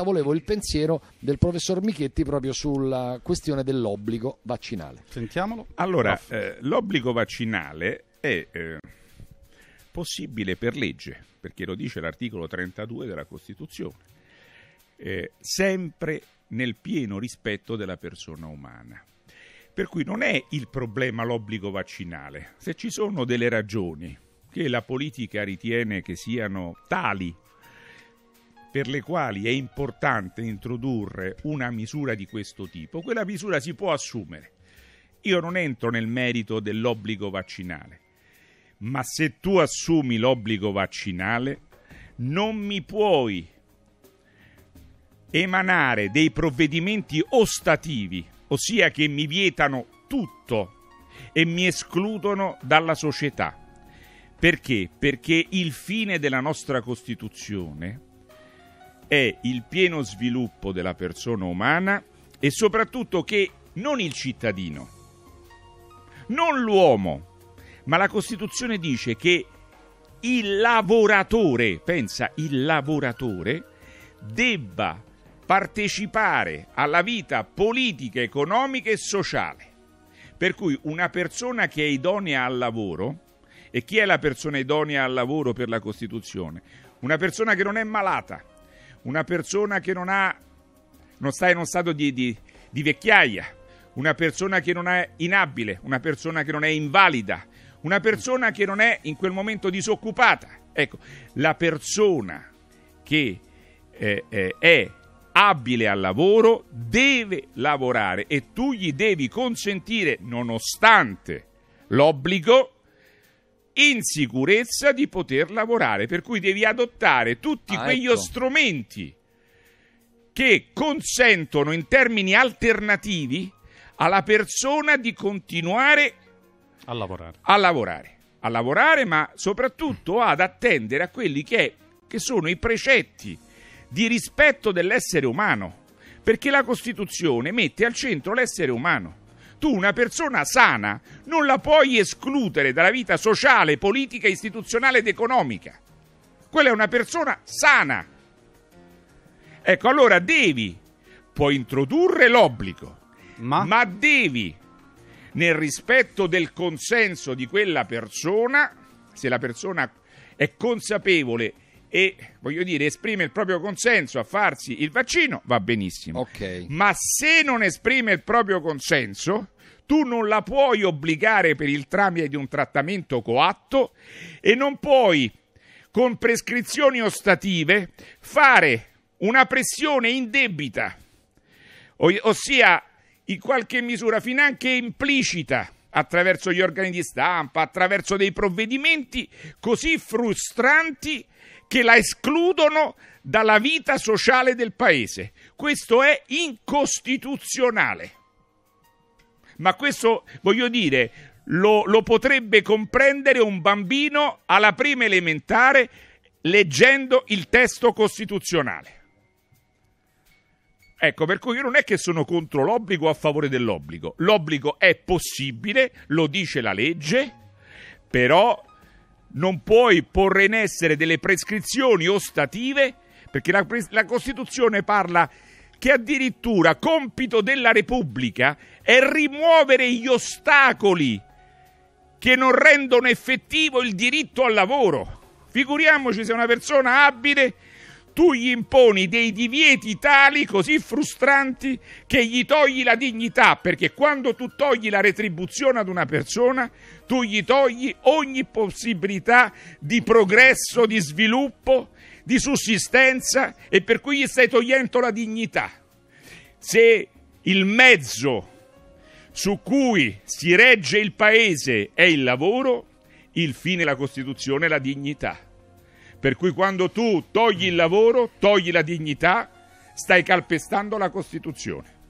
Volevo il pensiero del professor Michetti proprio sulla questione dell'obbligo vaccinale. Sentiamolo. Allora, l'obbligo vaccinale è possibile per legge, perché lo dice l'articolo 32 della Costituzione, sempre nel pieno rispetto della persona umana. Per cui non è il problema l'obbligo vaccinale. Se ci sono delle ragioni che la politica ritiene che siano tali per le quali è importante introdurre una misura di questo tipo, quella misura si può assumere. Io non entro nel merito dell'obbligo vaccinale, ma se tu assumi l'obbligo vaccinale non mi puoi emanare dei provvedimenti ostativi, ossia che mi vietano tutto e mi escludono dalla società. Perché? Perché il fine della nostra Costituzione è il pieno sviluppo della persona umana e soprattutto che non il cittadino, non l'uomo, ma la Costituzione dice che il lavoratore, pensa, il lavoratore debba partecipare alla vita politica, economica e sociale. Per cui una persona che è idonea al lavoro, e chi è la persona idonea al lavoro per la Costituzione? Una persona che non è malata, una persona che non sta in uno stato di vecchiaia, una persona che non è inabile, una persona che non è invalida, una persona che non è in quel momento disoccupata. Ecco, la persona che è abile al lavoro deve lavorare e tu gli devi consentire, nonostante l'obbligo, in sicurezza di poter lavorare, per cui devi adottare tutti quegli strumenti che consentono in termini alternativi alla persona di continuare a lavorare, ma soprattutto ad attendere a quelli che sono i precetti di rispetto dell'essere umano, perché la Costituzione mette al centro l'essere umano. Tu una persona sana non la puoi escludere dalla vita sociale, politica, istituzionale ed economica. Quella è una persona sana. Ecco, allora puoi introdurre l'obbligo, ma devi, nel rispetto del consenso di quella persona, se la persona è consapevole e, voglio dire, esprime il proprio consenso a farsi il vaccino, va benissimo. Okay. Ma se non esprime il proprio consenso, tu non la puoi obbligare per il tramite di un trattamento coatto e non puoi, con prescrizioni ostative, fare una pressione indebita, ossia in qualche misura finanche implicita, attraverso gli organi di stampa, attraverso dei provvedimenti così frustranti che la escludono dalla vita sociale del Paese. Questo è incostituzionale. Ma questo, voglio dire, lo potrebbe comprendere un bambino alla prima elementare leggendo il testo costituzionale. Ecco, per cui io non è che sono contro l'obbligo o a favore dell'obbligo. L'obbligo è possibile, lo dice la legge, però non puoi porre in essere delle prescrizioni ostative, perché la Costituzione parla che addirittura compito della Repubblica è rimuovere gli ostacoli che non rendono effettivo il diritto al lavoro. Figuriamoci se una persona abile tu gli imponi dei divieti tali, così frustranti, che gli togli la dignità, perché quando tu togli la retribuzione ad una persona, tu gli togli ogni possibilità di progresso, di sviluppo, di sussistenza, e per cui gli stai togliendo la dignità. Se il mezzo su cui si regge il Paese è il lavoro, il fine, la Costituzione, è la dignità. Per cui quando tu togli il lavoro, togli la dignità, stai calpestando la Costituzione.